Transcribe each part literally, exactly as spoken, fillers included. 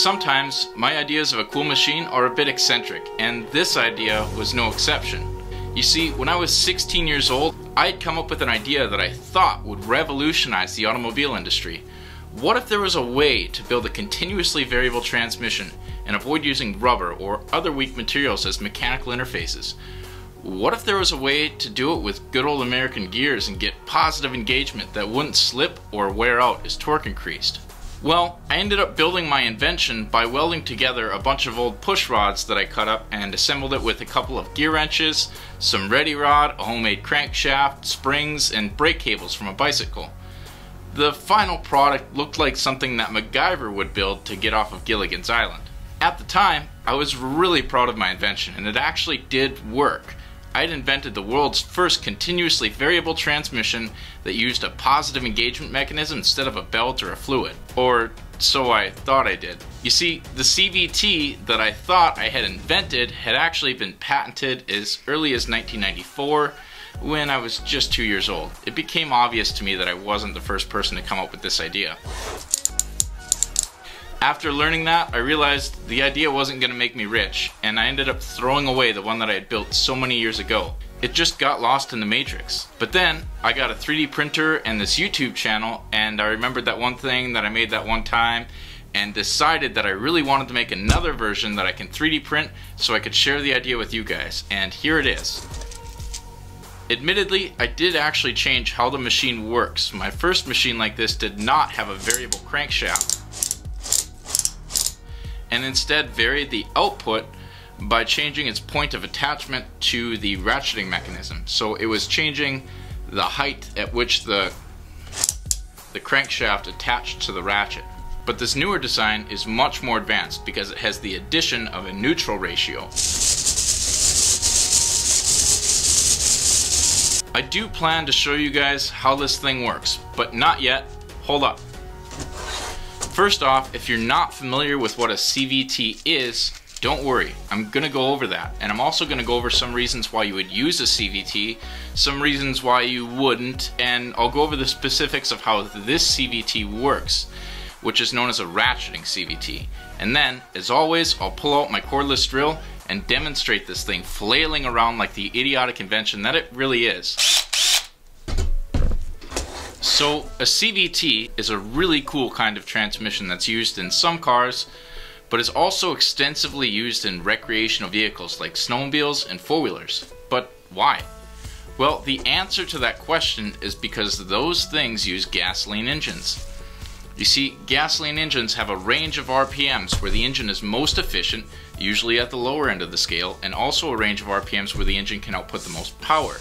sometimes my ideas of a cool machine are a bit eccentric, and this idea was no exception. You see, when I was sixteen years old, I had come up with an idea that I thought would revolutionize the automobile industry. What if there was a way to build a continuously variable transmission and avoid using rubber or other weak materials as mechanical interfaces? What if there was a way to do it with good old American gears and get positive engagement that wouldn't slip or wear out as torque increased? Well, I ended up building my invention by welding together a bunch of old push rods that I cut up and assembled it with a couple of gear wrenches, some ready rod, a homemade crankshaft, springs, and brake cables from a bicycle. The final product looked like something that MacGyver would build to get off of Gilligan's Island. At the time, I was really proud of my invention, and it actually did work. I'd invented the world's first continuously variable transmission that used a positive engagement mechanism instead of a belt or a fluid. Or so I thought I did. You see, the C V T that I thought I had invented had actually been patented as early as nineteen ninety-four when I was just two years old. It became obvious to me that I wasn't the first person to come up with this idea. After learning that, I realized the idea wasn't going to make me rich, and I ended up throwing away the one that I had built so many years ago. It just got lost in the matrix. But then, I got a three D printer and this YouTube channel, and I remembered that one thing that I made that one time, and decided that I really wanted to make another version that I can three D print so I could share the idea with you guys, and here it is. Admittedly, I did actually change how the machine works. My first machine like this did not have a variable crankshaft, and instead varied the output by changing its point of attachment to the ratcheting mechanism. So it was changing the height at which the, the crankshaft attached to the ratchet. But this newer design is much more advanced because it has the addition of a neutral ratio. I do plan to show you guys how this thing works, but not yet. Hold up. First off, if you're not familiar with what a C V T is, don't worry, I'm going to go over that. And I'm also going to go over some reasons why you would use a C V T, some reasons why you wouldn't, and I'll go over the specifics of how this C V T works, which is known as a ratcheting C V T. And then, as always, I'll pull out my cordless drill and demonstrate this thing flailing around like the idiotic invention that it really is. So a C V T is a really cool kind of transmission that's used in some cars, but is also extensively used in recreational vehicles like snowmobiles and four-wheelers. But why? Well, the answer to that question is because those things use gasoline engines. You see, gasoline engines have a range of R P Ms where the engine is most efficient, usually at the lower end of the scale, and also a range of R P Ms where the engine can output the most power.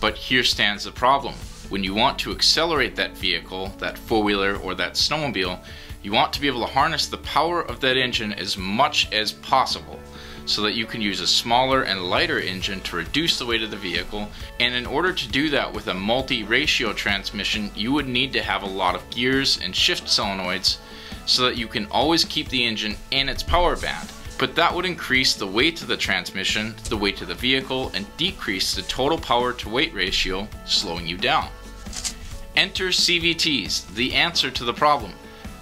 But here stands the problem. When you want to accelerate that vehicle, that four-wheeler or that snowmobile, you want to be able to harness the power of that engine as much as possible so that you can use a smaller and lighter engine to reduce the weight of the vehicle. And in order to do that with a multi-ratio transmission, you would need to have a lot of gears and shift solenoids so that you can always keep the engine in its power band. But that would increase the weight of the transmission, the weight of the vehicle, and decrease the total power to weight ratio, slowing you down. Enter C V Ts, the answer to the problem.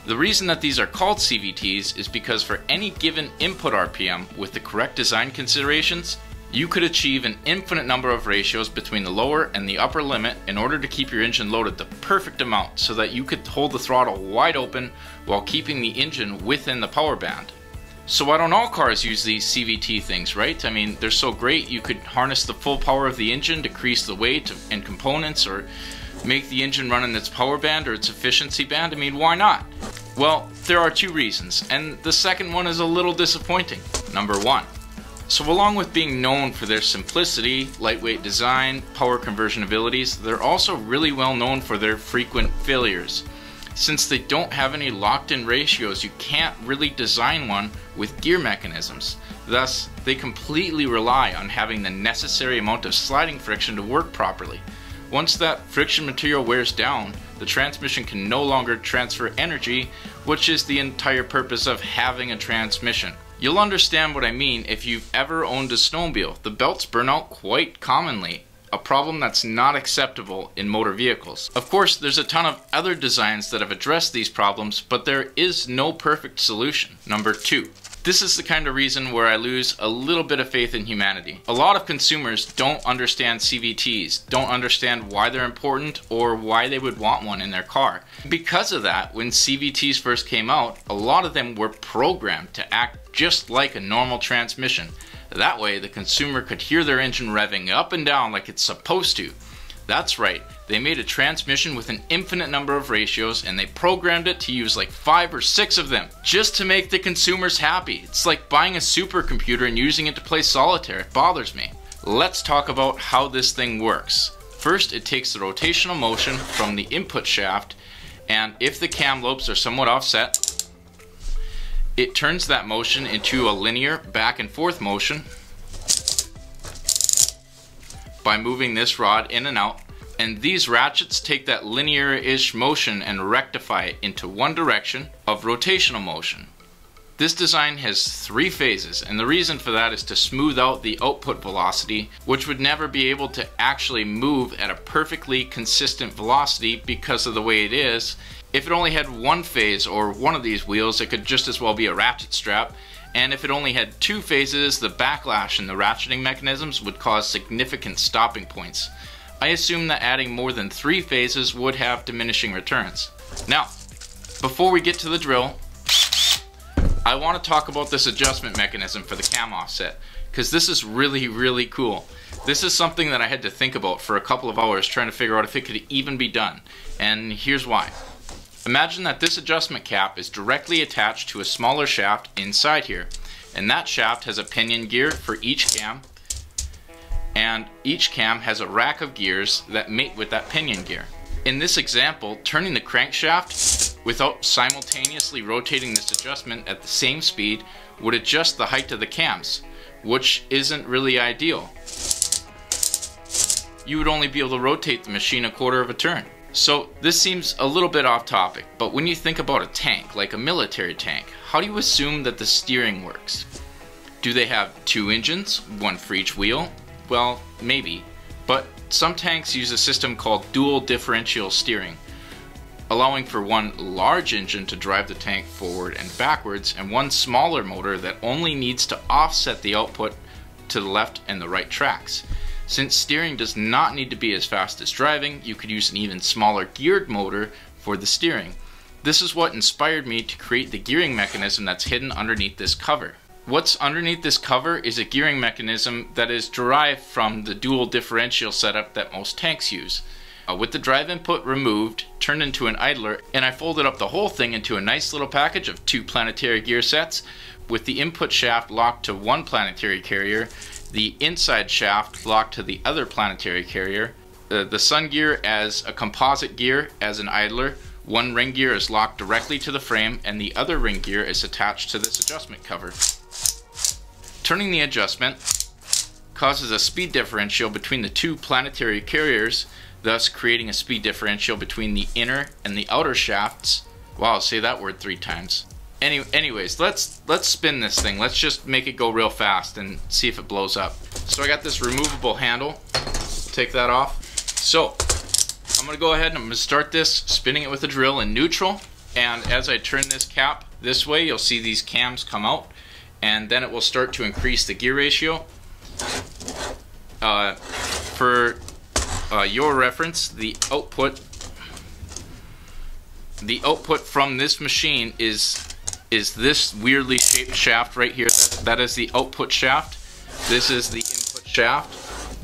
The reason that these are called C V Ts is because for any given input R P M with the correct design considerations, you could achieve an infinite number of ratios between the lower and the upper limit in order to keep your engine loaded the perfect amount so that you could hold the throttle wide open while keeping the engine within the power band. So why don't all cars use these C V T things, right? I mean, they're so great. You could harness the full power of the engine, decrease the weight and components, or make the engine run in its power band or its efficiency band. I mean, why not? Well, there are two reasons, and the second one is a little disappointing. Number one, so along with being known for their simplicity, lightweight design, power conversion abilities, they're also really well known for their frequent failures. Since they don't have any locked-in ratios, you can't really design one with gear mechanisms. Thus, they completely rely on having the necessary amount of sliding friction to work properly. Once that friction material wears down, the transmission can no longer transfer energy, which is the entire purpose of having a transmission. You'll understand what I mean if you've ever owned a snowmobile. The belts burn out quite commonly. a problem that's not acceptable in motor vehicles. Of course, there's a ton of other designs that have addressed these problems, but there is no perfect solution. Number two. This is the kind of reason where I lose a little bit of faith in humanity. A lot of consumers don't understand C V Ts, don't understand why they're important or why they would want one in their car. Because of that, when C V Ts first came out, a lot of them were programmed to act just like a normal transmission. That way, the consumer could hear their engine revving up and down like it's supposed to. That's right, they made a transmission with an infinite number of ratios and they programmed it to use like five or six of them just to make the consumers happy. It's like buying a supercomputer and using it to play solitaire. It bothers me. Let's talk about how this thing works. First, it takes the rotational motion from the input shaft, and if the cam lobes are somewhat offset, it turns that motion into a linear back and forth motion by moving this rod in and out, and these ratchets take that linear-ish motion and rectify it into one direction of rotational motion. This design has three phases, and the reason for that is to smooth out the output velocity, which would never be able to actually move at a perfectly consistent velocity because of the way it is. If it only had one phase or one of these wheels, it could just as well be a ratchet strap. And if it only had two phases, the backlash in the ratcheting mechanisms would cause significant stopping points. I assume that adding more than three phases would have diminishing returns. Now, before we get to the drill, I want to talk about this adjustment mechanism for the cam offset, because this is really, really cool. This is something that I had to think about for a couple of hours trying to figure out if it could even be done, and here's why. Imagine that this adjustment cap is directly attached to a smaller shaft inside here, and that shaft has a pinion gear for each cam, and each cam has a rack of gears that mate with that pinion gear. In this example, turning the crankshaft without simultaneously rotating this adjustment at the same speed would adjust the height of the cams, which isn't really ideal. You would only be able to rotate the machine a quarter of a turn. So this seems a little bit off topic, but when you think about a tank, like a military tank, how do you assume that the steering works? Do they have two engines, one for each wheel? Well, maybe, but some tanks use a system called dual differential steering, allowing for one large engine to drive the tank forward and backwards, and one smaller motor that only needs to offset the output to the left and the right tracks. Since steering does not need to be as fast as driving, you could use an even smaller geared motor for the steering. This is what inspired me to create the gearing mechanism that's hidden underneath this cover. What's underneath this cover is a gearing mechanism that is derived from the dual differential setup that most tanks use. Uh, with the drive input removed, turned into an idler, and I folded up the whole thing into a nice little package of two planetary gear sets, with the input shaft locked to one planetary carrier, the inside shaft locked to the other planetary carrier, uh, the sun gear as a composite gear as an idler, one ring gear is locked directly to the frame, and the other ring gear is attached to this adjustment cover. Turning the adjustment causes a speed differential between the two planetary carriers, thus creating a speed differential between the inner and the outer shafts. Wow, say that word three times. Any, anyways, let's let's spin this thing. Let's just make it go real fast and see if it blows up. So I got this removable handle. Take that off. So I'm gonna go ahead and I'm gonna start this, spinning it with a drill in neutral. And as I turn this cap this way, you'll see these cams come out, and then it will start to increase the gear ratio. Uh, for uh, your reference, the output, the output from this machine is. is this weirdly shaped shaft right here. That is the output shaft, this is the input shaft,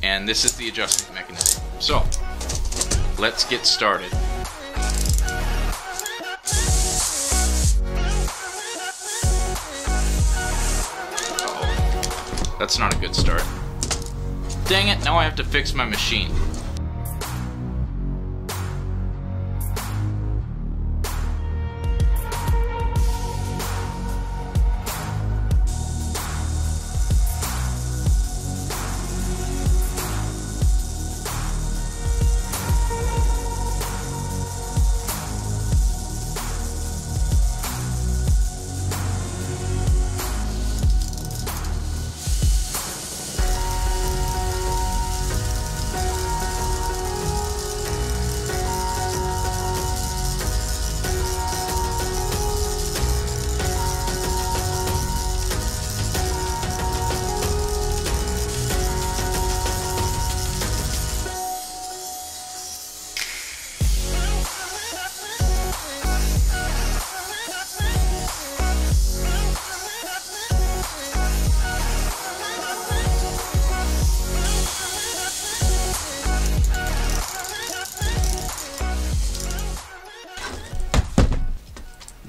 and this is the adjustment mechanism. So, let's get started. Uh-oh. That's not a good start. Dang it, now I have to fix my machine.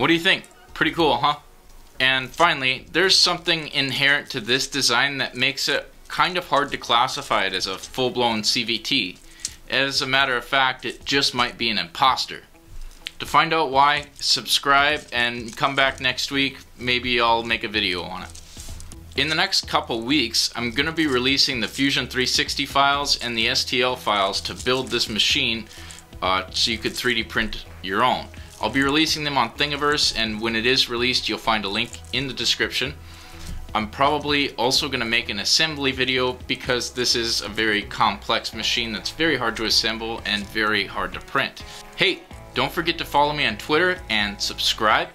What do you think? Pretty cool, huh? And finally, there's something inherent to this design that makes it kind of hard to classify it as a full-blown C V T. As a matter of fact, it just might be an imposter. To find out why, subscribe and come back next week. Maybe I'll make a video on it. In the next couple weeks, I'm going to be releasing the Fusion three sixty files and the S T L files to build this machine uh, so you could three D print your own. I'll be releasing them on Thingiverse, and when it is released, you'll find a link in the description. I'm probably also going to make an assembly video because this is a very complex machine that's very hard to assemble and very hard to print. Hey! Don't forget to follow me on Twitter and subscribe.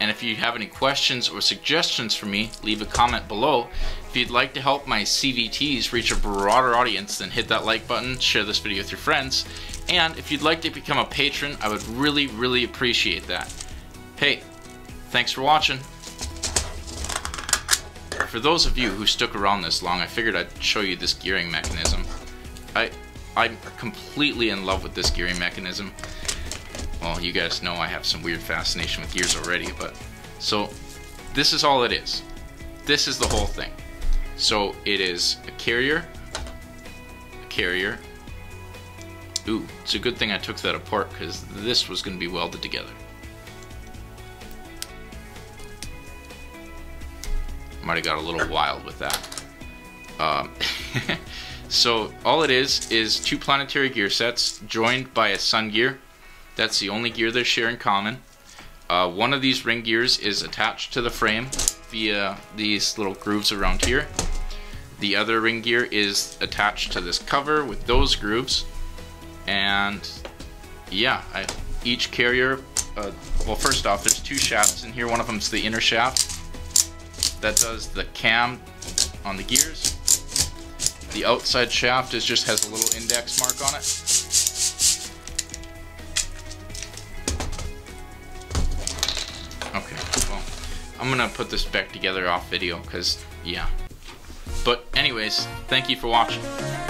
And if you have any questions or suggestions for me, leave a comment below. If you'd like to help my C V Ts reach a broader audience, then hit that like button, share this video with your friends. And if you'd like to become a patron, I would really, really appreciate that. Hey, thanks for watching. For those of you who stuck around this long, I figured I'd show you this gearing mechanism. I, I'm completely in love with this gearing mechanism. Well, you guys know I have some weird fascination with gears already, but so this is all it is. This is the whole thing. So it is a carrier, a carrier. Ooh, it's a good thing I took that apart because this was going to be welded together. Might have got a little wild with that. Um, so all it is is two planetary gear sets joined by a sun gear. That's the only gear they share in common. Uh, one of these ring gears is attached to the frame via these little grooves around here. The other ring gear is attached to this cover with those grooves. And yeah, I, each carrier, uh, well first off, there's two shafts in here. One of them's the inner shaft that does the cam on the gears. The outside shaft is just has a little index mark on it. Okay, well, I'm gonna put this back together off video, because, yeah. But anyways, thank you for watching.